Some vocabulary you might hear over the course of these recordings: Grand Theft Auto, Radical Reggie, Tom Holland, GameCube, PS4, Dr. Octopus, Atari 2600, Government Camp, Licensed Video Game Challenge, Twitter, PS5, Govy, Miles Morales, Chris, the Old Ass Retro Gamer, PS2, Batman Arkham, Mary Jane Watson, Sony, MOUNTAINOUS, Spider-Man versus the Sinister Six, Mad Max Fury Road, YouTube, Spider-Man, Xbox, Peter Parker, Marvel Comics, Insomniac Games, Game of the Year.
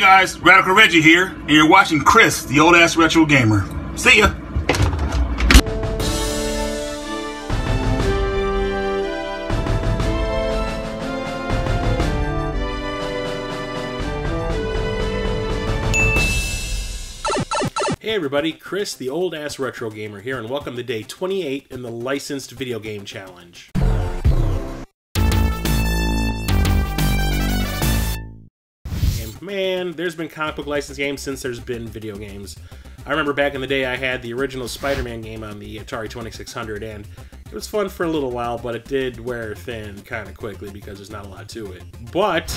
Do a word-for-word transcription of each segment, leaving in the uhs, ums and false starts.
Hey guys, Radical Reggie here, and you're watching Chris, the Old Ass Retro Gamer. See ya! Hey everybody, Chris, the Old Ass Retro Gamer here, and welcome to day twenty-eight in the Licensed Video Game Challenge. Man, there's been comic book licensed games since there's been video games. I remember back in the day I had the original Spider-Man game on the Atari twenty-six hundred, and it was fun for a little while, but it did wear thin kind of quickly because there's not a lot to it. But,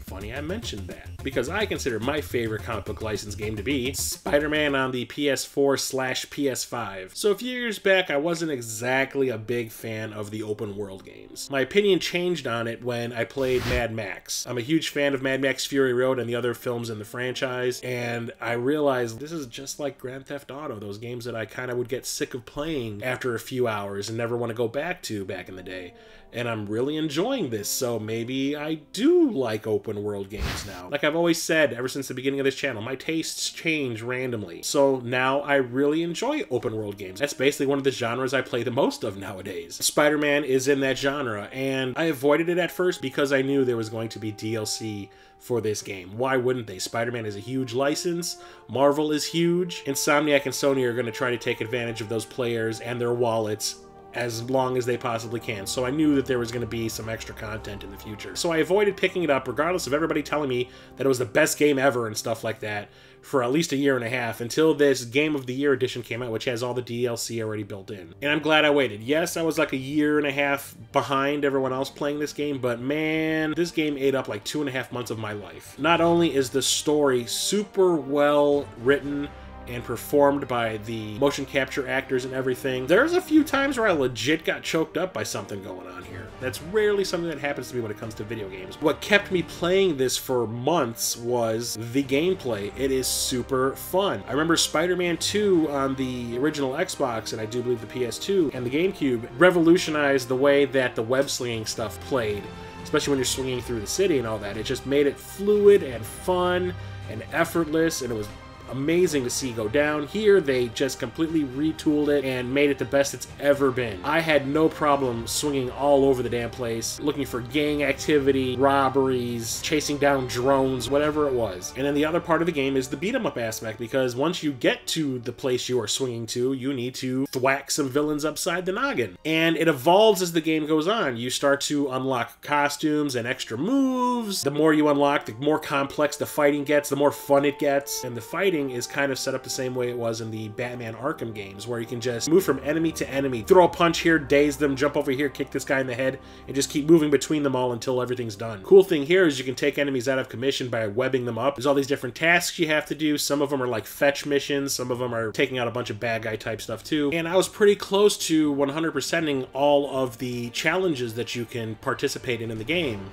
funny I mentioned that, because I consider my favorite comic book licensed game to be Spider-Man on the P S four slash P S five. So a few years back, I wasn't exactly a big fan of the open world games. My opinion changed on it when I played Mad Max. I'm a huge fan of Mad Max Fury Road and the other films in the franchise, and I realized this is just like Grand Theft Auto, those games that I kind of would get sick of playing after a few hours and never want to go back to back in the day. And I'm really enjoying this, so maybe I do like open world games now. Like I've always said ever since the beginning of this channel, my tastes change randomly. So now I really enjoy open world games. That's basically one of the genres I play the most of nowadays. Spider-Man is in that genre, and I avoided it at first because I knew there was going to be D L C for this game. Why wouldn't they? Spider-Man is a huge license. Marvel is huge. Insomniac and Sony are going to try to take advantage of those players and their wallets as long as they possibly can, so I knew that there was going to be some extra content in the future. So I avoided picking it up, regardless of everybody telling me that it was the best game ever and stuff like that, for at least a year and a half, until this Game of the Year edition came out, which has all the D L C already built in. And I'm glad I waited. Yes, I was like a year and a half behind everyone else playing this game, but man, this game ate up like two and a half months of my life. Not only is the story super well written and performed by the motion capture actors and everything, there's a few times where I legit got choked up by something going on here. That's rarely something that happens to me when it comes to video games. What kept me playing this for months was the gameplay. It is super fun. I remember Spider-Man two on the original Xbox, and I do believe the P S two and the GameCube, revolutionized the way that the web-slinging stuff played, especially when you're swinging through the city and all that. It just made it fluid and fun and effortless, and it was amazing to see go down. Here they just completely retooled it and made it the best it's ever been. I had no problem swinging all over the damn place, looking for gang activity, robberies, chasing down drones, whatever it was. And then the other part of the game is the beat-em-up aspect, because once you get to the place you are swinging to, you need to thwack some villains upside the noggin. And it evolves as the game goes on. You start to unlock costumes and extra moves. The more you unlock, the more complex the fighting gets, the more fun it gets, and the fighting is kind of set up the same way it was in the Batman Arkham games, where you can just move from enemy to enemy, throw a punch here, daze them, jump over here, kick this guy in the head, and just keep moving between them all until everything's done. Cool thing here is you can take enemies out of commission by webbing them up. There's all these different tasks you have to do. Some of them are like fetch missions, some of them are taking out a bunch of bad guy type stuff too. And I was pretty close to one hundred percenting all of the challenges that you can participate in in the game.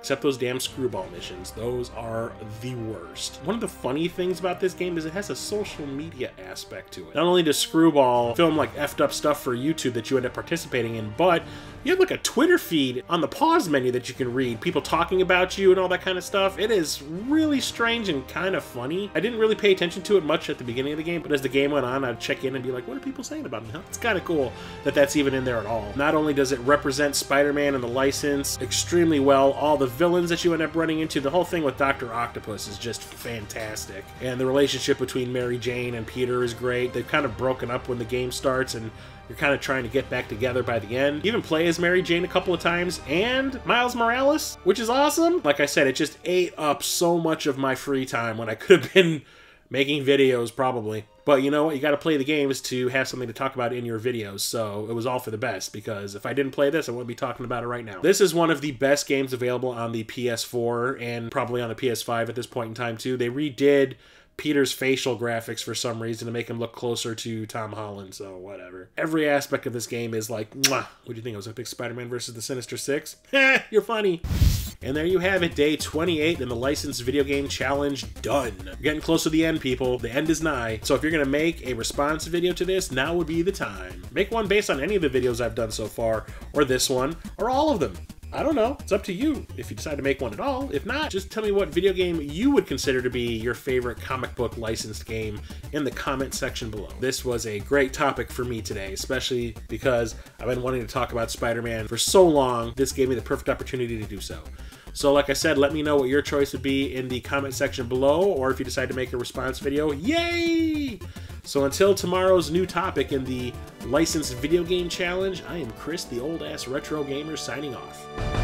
Except those damn screwball missions. Those are the worst. One of the funny things about this game is it has a social media aspect to it. Not only does Screwball film like effed up stuff for YouTube that you end up participating in, but you have like a Twitter feed on the pause menu that you can read, people talking about you and all that kind of stuff. It is really strange and kind of funny. I didn't really pay attention to it much at the beginning of the game, but as the game went on, I'd check in and be like, what are people saying about me? It's kind of cool that that's even in there at all. Not only does it represent Spider-Man and the license extremely well, all the villains that you end up running into, the whole thing with Doctor Octopus is just fantastic. And the relationship between Mary Jane and Peter is great. They've kind of broken up when the game starts, and you're kind of trying to get back together by the end. You even play as Mary Jane a couple of times, and Miles Morales, which is awesome. Like I said, it just ate up so much of my free time when I could have been making videos, probably. But you know what? You got to play the games to have something to talk about in your videos, so it was all for the best, because if I didn't play this, I wouldn't be talking about it right now. This is one of the best games available on the P S four, and probably on the P S five at this point in time, too. They redid Peter's facial graphics for some reason to make him look closer to Tom Holland, so whatever. Every aspect of this game is like, mwah. What do you think? I was a big Spider-Man versus the Sinister Six? Heh, you're funny. And there you have it, day twenty-eight in the Licensed Video Game Challenge, done. You're getting close to the end, people. The end is nigh. So if you're gonna make a response video to this, now would be the time. Make one based on any of the videos I've done so far, or this one, or all of them. I don't know. It's up to you if you decide to make one at all. If not, just tell me what video game you would consider to be your favorite comic book licensed game in the comment section below. This was a great topic for me today, especially because I've been wanting to talk about Spider-Man for so long. This gave me the perfect opportunity to do so. So like I said, let me know what your choice would be in the comment section below, or if you decide to make a response video, yay! So until tomorrow's new topic in the Licensed Video Game Challenge, I am Chris, the Old Ass Retro Gamer, signing off.